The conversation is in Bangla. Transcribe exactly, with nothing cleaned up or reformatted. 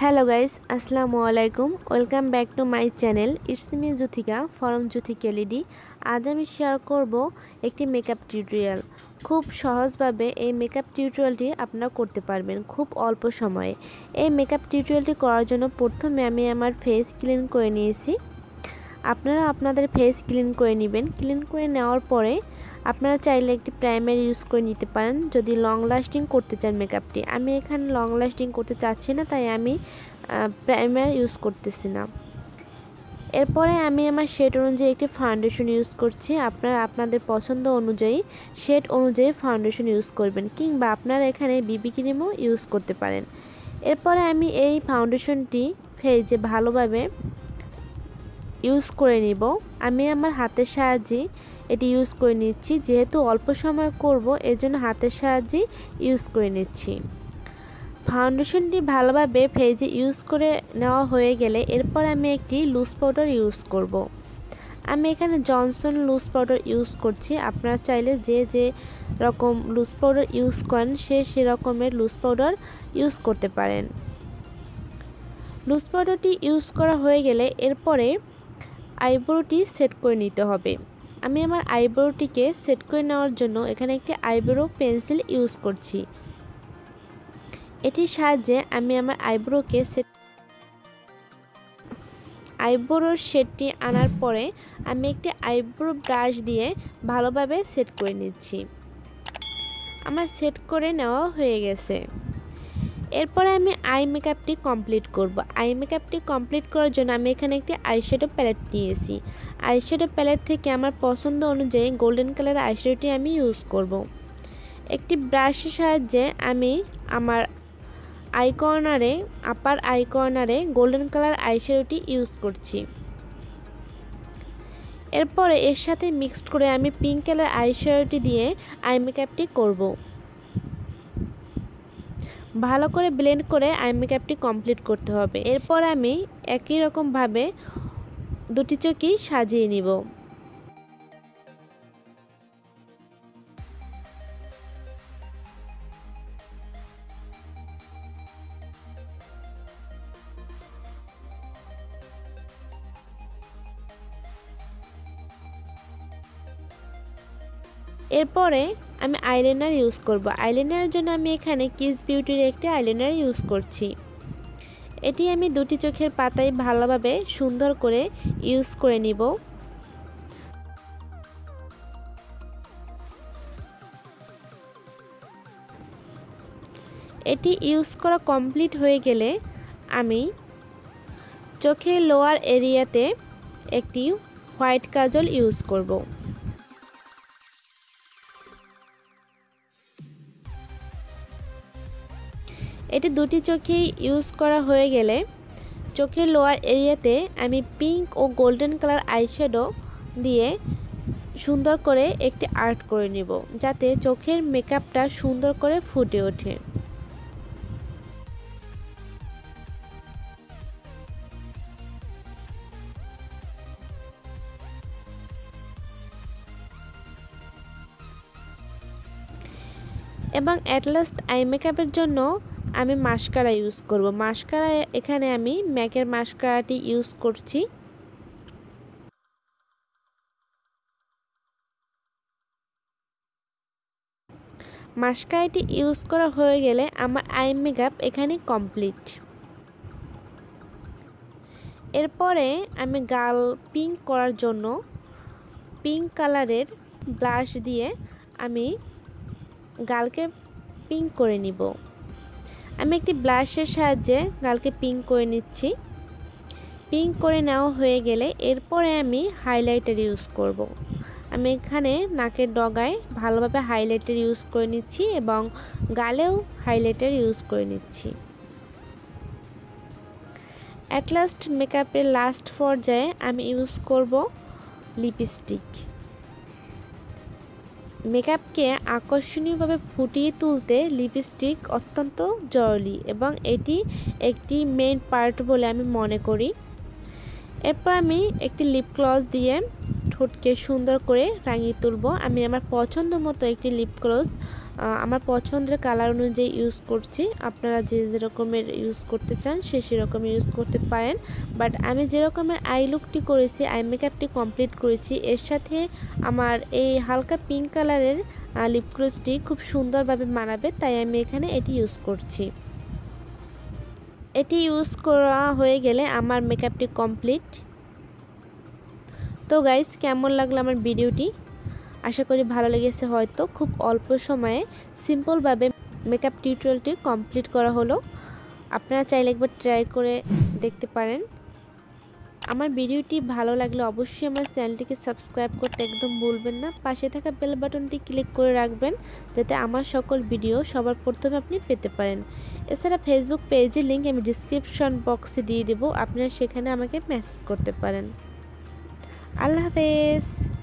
हेलो गाइस अस्सलामु अलैकुम welcome back to my channel it's me Juthika from Juthika LED. आज आमी शेयर करब एक मेकअप टिউটোরিয়াল। खूब सहजভাবে এই মেকআপ টিউটোরিয়ালটি আপনারা করতে পারবেন খুব অল্প সময়ে। এই মেকআপ টিউটোরিয়ালটি করার জন্য প্রথমে আমি আমার ফেস ক্লিন করে নিয়েছি। আপনারা আপনাদের ফেস ক্লিন করে নেবেন। ক্লিন করে নেওয়ার পরে আপনারা চাইলে একটি প্রাইমার ইউজ করে নিতে পারেন যদি লং লাস্টিং করতে চান মেকআপটি। আমি এখানে লং লাস্টিং করতে চাচ্ছি না তাই আমি প্রাইমার ইউজ করতেছি না। এরপরে আমি আমার শেড অনুযায়ী একটি ফাউন্ডেশন ইউজ করছি। আপনারা আপনাদের পছন্দ অনুযায়ী শেড অনুযায়ী ফাউন্ডেশন ইউজ করবেন কিংবা আপনারা এখানে বিবি ক্রিমও ইউজ করতে পারেন। এরপরে আমি এই ফাউন্ডেশনটি ফেজে ভালোভাবে ইউজ করে নিব। আমি আমার হাতের সাহায্যে এটি ইউজ করে নিচ্ছি। যেহেতু অল্প সময় করব এজন্য হাতের সাহায্যে ইউজ করে নিচ্ছি। ফাউন্ডেশনটি ভালোভাবে ফেজে ইউজ করে নেওয়া হয়ে গেলে এরপর আমি একটি লুজ পাউডার ইউজ করব। আমি এখানে জনসন লুজ পাউডার ইউজ করছি। আপনারা চাইলে যে যে রকম লুজ পাউডার ইউজ করেন সে সেরকমের লুজ পাউডার ইউজ করতে পারেন। লুজ পাউডারটি ইউজ করা হয়ে গেলে এরপরে আইব্রোটি সেট করে নিতে হবে। আমি আমার আইব্রোটিকে সেট করে নেওয়ার জন্য এখানে একটি আইব্রো পেন্সিল ইউজ করছি। এটির সাহায্যে আমি আমার আইব্রোকে সেট আইব্রোর শেডটি আনার পরে আমি একটি আইব্রো ব্রাশ দিয়ে ভালোভাবে সেট করে নিচ্ছি। আমার সেট করে নেওয়া হয়ে গেছে। এরপরে আমি আই মেকআপটি কমপ্লিট করব। আই মেকআপটি কমপ্লিট করার জন্য আমি এখানে একটি আইশ্যাডো প্যালেট নিয়েছি। আইশ্যাডো প্যালেট থেকে আমার পছন্দ অনুযায়ী গোল্ডেন কালার আইশ্যাডোটি আমি ইউজ করব। একটি ব্রাশের সাহায্যে আমি আমার আই কর্নারে আপার আই কর্নারে গোল্ডেন কালার আইশ্যাডোটি ইউজ করছি। এরপরে এর সাথে মিক্সড করে আমি পিঙ্ক কালার আইশ্যাডোটি দিয়ে আই মেকআপটি করব। ভালো করে ব্লেন্ড করে আই মেকআপটি কমপ্লিট করতে হবে। এরপর আমি একই রকমভাবে দুটি চোখই সাজিয়ে নিব। এরপরে আমি আইলাইনার ইউজ করব। আইলাইনারের জন্য আমি এখানে কিস বিউটির একটি আইলাইনার ইউজ করছি। এটি আমি দুটি চোখের পাতায় ভালোভাবে সুন্দর করে ইউজ করে নিব। এটি ইউজ করা কমপ্লিট হয়ে গেলে আমি চোখের লোয়ার এরিয়াতে একটি হোয়াইট কাজল ইউজ করব। এটি দুটি চোখেই ইউজ করা হয়ে গেলে চোখের লোয়ার এরিয়াতে আমি পিঙ্ক ও গোল্ডেন কালার আইশ্যাডো দিয়ে সুন্দর করে একটি আর্ট করে নিব যাতে চোখের মেকআপটা সুন্দর করে ফুটে ওঠে। এবং অ্যাট লাস্ট আই মেকআপের জন্য আমি মাস্কারা ইউজ করব। মাস্কারা এখানে আমি ম্যাকের মাস্কারাটি ইউজ করছি। মাস্কারাটি ইউজ করা হয়ে গেলে আমার আই মেকআপ এখানে কমপ্লিট। এরপরে আমি গাল পিঙ্ক করার জন্য পিঙ্ক কালারের ব্লাশ দিয়ে আমি গালকে পিঙ্ক করে নিব। আমি একটি ব্লাশের সাহায্যে গালকে পিঙ্ক করে নিচ্ছি। পিঙ্ক করে নেওয়া হয়ে গেলে এরপরে আমি হাইলাইটার ইউজ করব। আমি এখানে নাকের ডগায় ভালোভাবে হাইলাইটার ইউজ করে নিচ্ছি এবং গালেও হাইলাইটার ইউজ করে নিচ্ছি। অ্যাট লাস্ট মেকআপের লাস্ট পর্যায়ে আমি ইউজ করব লিপস্টিক। মেকআপকে আকর্ষণীয়ভাবে ফুটিয়ে তুলতে লিপস্টিক অত্যন্ত জরুরি এবং এটি একটি মেইন পার্ট বলে আমি মনে করি। এরপর আমি একটি লিপ গ্লস দিয়ে ঠোঁটকে সুন্দর করে রাঙিয়ে তুলব। আমি আমার পছন্দ মতো একটি লিপ গ্লস आमार पछंदेर कलर अनुयायी यूज करछि। आपनारा जे जे रकमेर यूज करते चान से सेरकम यूज करते पारेन। बाट आमी जे रकमेर आई लुकटी करेछि, आई मेकआपटी कमप्लीट करेछि, एर साथे आमार एई हालका पिंक कलरेर लिप ग्लसटी खूब सुंदरभावे मानाबे, ताई आमी एखाने एटी यूज करछि। एटी यूज करा हये गेले आमार मेकआपटी कमप्लीट। तो गाइज केमन लागलो आमार भिडियोटी, आशा करी भालो लेगेछे। हयतो खूब अल्प समये सिम्पल भावे मेकआप टिउटोरियलटी कमप्लीट करा हलो। आपनारा चाइले एकबार ट्राई करे देखते पारेन। आमार भिडियोटी भालो लागले अवश्यई आमार चैनलटिके सबस्क्राइब करते एकदम भूलबेन ना। पाशे थाका बेल बाटनटी क्लिक करे राखबेन जाते आमार सकल भिडियो सबार प्रथमे आपनि पेते पारेन। एछाड़ा फेसबुक पेजेर लिंक आमि डिस्क्रिपशन बक्से दिये देब, आपनारा सेखाने आमाके मेसेज करते पारेन। आल्लाह हाफेज।